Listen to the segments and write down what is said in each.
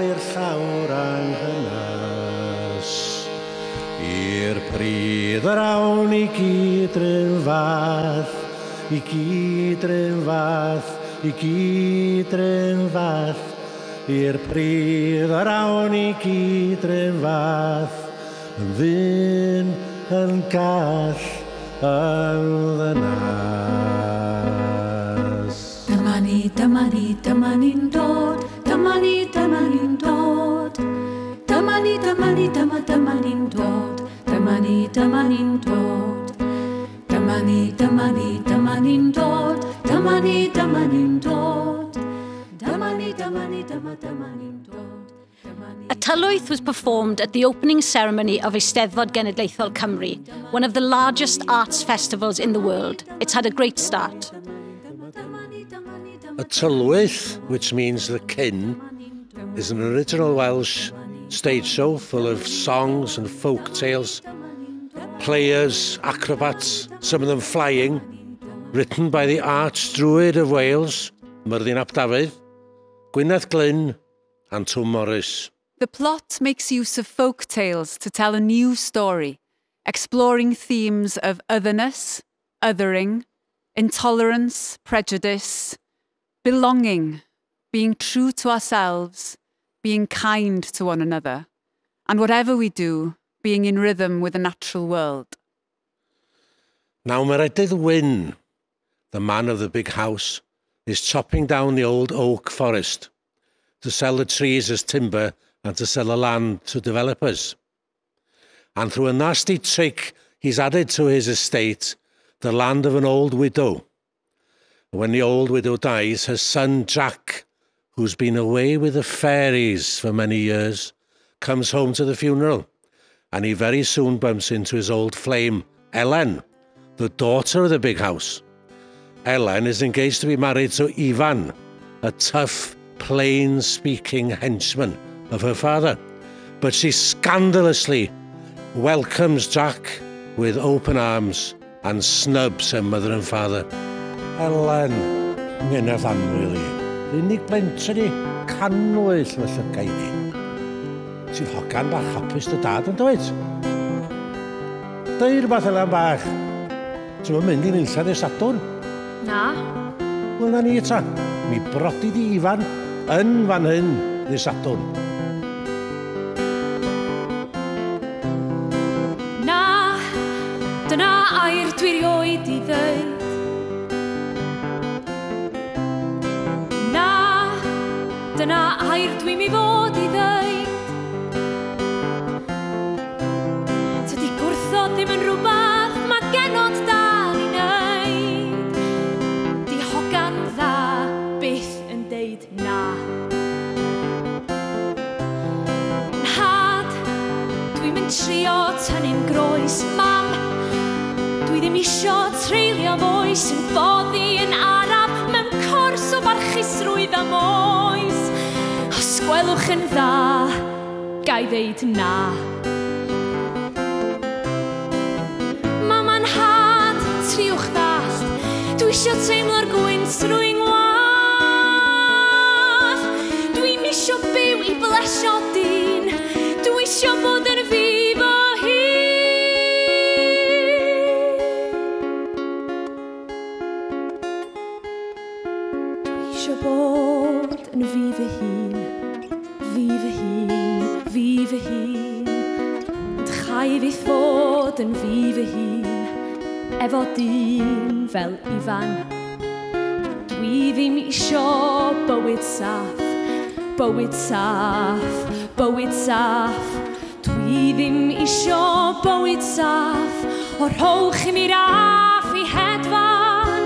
i'r llawr anghynas, i'r pridd yr awn i gyd rhywun fath, i'r pridd yr awn i gyd rhywun fath, yn ddyn, yn gall, yn ddynas. Y Tylwyth was performed at the opening ceremony of Eisteddfod Genedlaethol Cymru, one of the largest arts festivals in the world. It's had a great start. Y Tylwyth, which means the kin, is an original Welsh stage show full of songs and folk tales, players, acrobats, some of them flying, written by the archdruid of Wales, Myrddin ap Dafydd, Gwyneth Glyn and Twm Morys. The plot makes use of folk tales to tell a new story, exploring themes of otherness, othering, intolerance, prejudice, belonging, being true to ourselves, being kind to one another, and whatever we do, being in rhythm with the natural world. Now Meredydd Wyn, the man of the big house, is chopping down the old oak forest to sell the trees as timber and to sell the land to developers. And through a nasty trick, he's added to his estate the land of an old widow. When the old widow dies, her son Jack, who's been away with the fairies for many years, comes home to the funeral, and he very soon bumps into his old flame, Ellen, the daughter of the big house. Ellen is engaged to be married to Ivan, a tough, plain-speaking henchman of her father, but she scandalously welcomes Jack with open arms and snubs her mother and father. Ellen, yn y ffanwyl i, unig blentyn i, canwyll y llygau ni. Sydd hogan bach hapus dy dad yn dweud. Deud rhywbeth Ellen bach. Ti'n mynd i'n unlla dy Sadwrn? Na. Wel, na ni ta. Mi brodi di Ifan yn fan hyn dy Sadwrn. Na, dyna air dwi rioed i ddweud. Dyna air dwi mi fod i ddweud. Tydi gwrtho ddim yn rhywbeth mae genod dal i wneud. Di hogan dda byth yn deud na. Nhad, dwi'n mynd trio tynnu'n groes. Mam, dwi ddim isio treulio fwy sy'n boddi yn araf mewn cors o barchusrwydd am oes. Gwelwch yn dda, gai ddeud na. Mama'n had, triwch ddallt, dwi isio teimlo'r gwynt rwy'n wath. Dwi'n isio byw i blesio dyn, dwi isio bod yn fi fo hi. Dwi isio bod yn fi fy hun. Fi fy hun, Tchai fi fod yn fi fy hun, efo dyn fel Ifan. Dwi ddim isio bywyd saff. Dwi ddim isio bywyd saff, o'r hwch i mi raff i hedfan.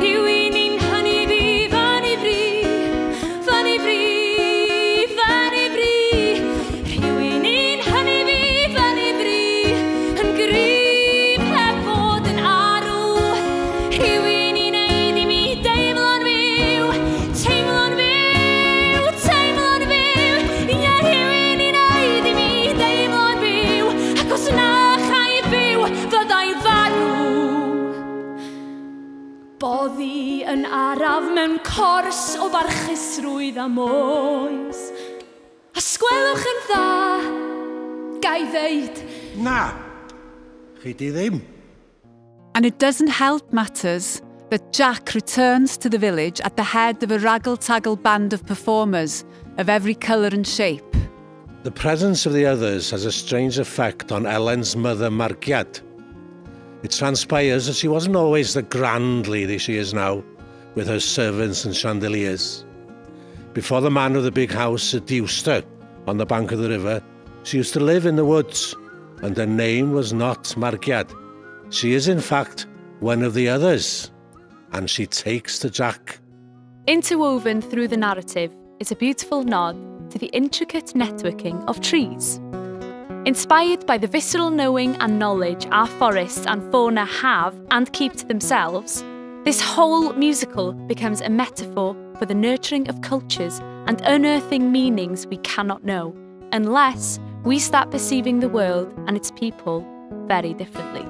Yw i ni'n hynny fi fan i fri. Boddi yn araf mewn cors o barchusrwydd am oes. ga'i ddeud. Na, chi di ddim. And it doesn't help matters that Jack returns to the village at the head of a raggle-taggle band of performers of every colour and shape. The presence of the others has a strange effect on Ellen's mother, Margiad. It transpires that she wasn't always the grand lady she is now, with her servants and chandeliers. Before the man of the big house seduced her on the bank of the river, she used to live in the woods, and her name was not Margiad. She is, in fact, one of the others, and she takes to Jack. Interwoven through the narrative is a beautiful nod to the intricate networking of trees. Inspired by the visceral knowing and knowledge our forests and fauna have and keep to themselves, this whole musical becomes a metaphor for the nurturing of cultures and unearthing meanings we cannot know, unless we start perceiving the world and its people very differently.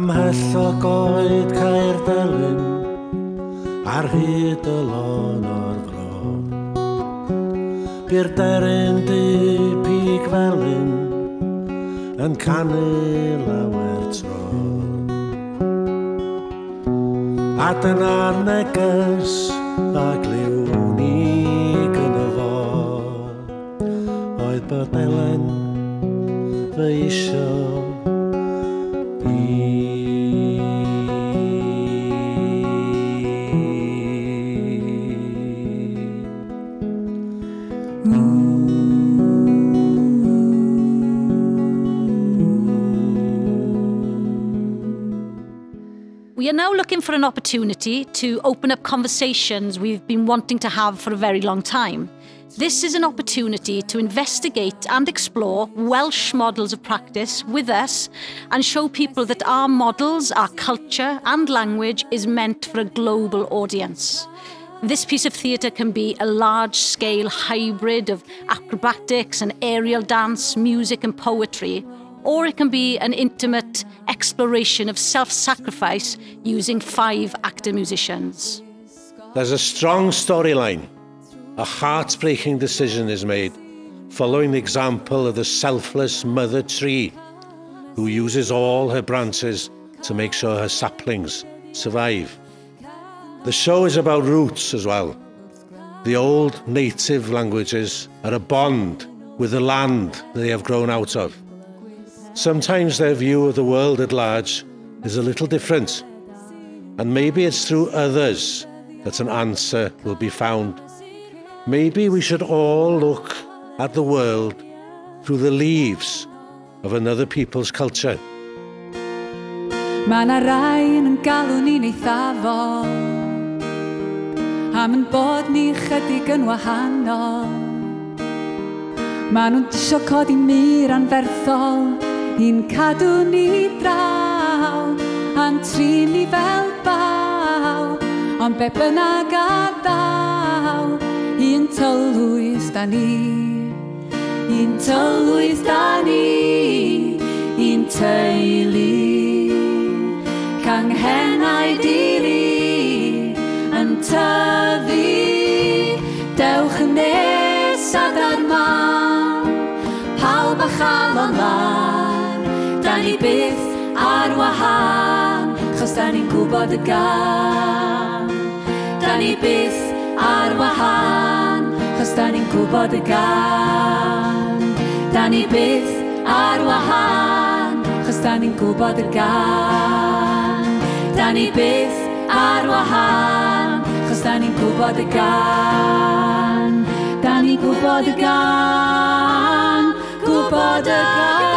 Ymhell o goed Caerdelyn, ar hyd y lôn o'r fro. Byrderyn di pig felyn, yn canu lawer tro. A dyna'r neges a gliwn I gynnafo, oedd bod Elen fe isio. We are now looking for an opportunity to open up conversations we've been wanting to have for a very long time. This is an opportunity to investigate and explore Welsh models of practice with us and show people that our models, our culture and language is meant for a global audience. This piece of theatre can be a large-scale hybrid of acrobatics and aerial dance, music and poetry, or it can be an intimate exploration of self-sacrifice using 5-actor musicians. There's a strong storyline. A heartbreaking decision is made, following the example of the selfless mother tree, who uses all her branches to make sure her saplings survive. The show is about roots as well. The old native languages are a bond with the land they have grown out of. Sometimes their view of the world at large is a little different, and maybe it's through others that an answer will be found. Maybe we should all look at the world through the leaves of another people's culture. Mae 'na rai yn galw ni'n eithafol, am yn bod ni chydig yn wahanol. Mae nhw'n tisio codi mur anferthol, i'n cadw ni draw, a'n trin ni fel baw, ond be bynnag ar ddaw. Un tylwyth da ni, un tylwyth da ni, un teulu, canghennau diri yn tyfu. Dewch yn nesad ar man, pawb a chalon lan, da ni byth ar wahan, chos da ni'n gwybod y gan. ni byth ar wahân, chos da ni'n gwybod y gan. Da ni byth ar wahân, chos da ni'n gwybod y gan. Da ni byth ar wahân, chos da ni'n gwybod y gan. Da ni'n gwybod y gan, gwybod y gan.